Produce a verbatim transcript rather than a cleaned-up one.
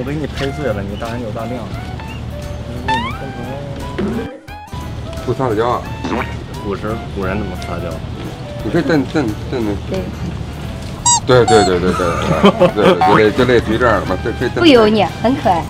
我都给你拍碎了，你大人有大量，你给我们分成。不撒的椒，古时古人怎么撒椒？你可以炖炖炖的。对对对对对对对对，就类就类似于这样的嘛，这这。不油腻，很可爱。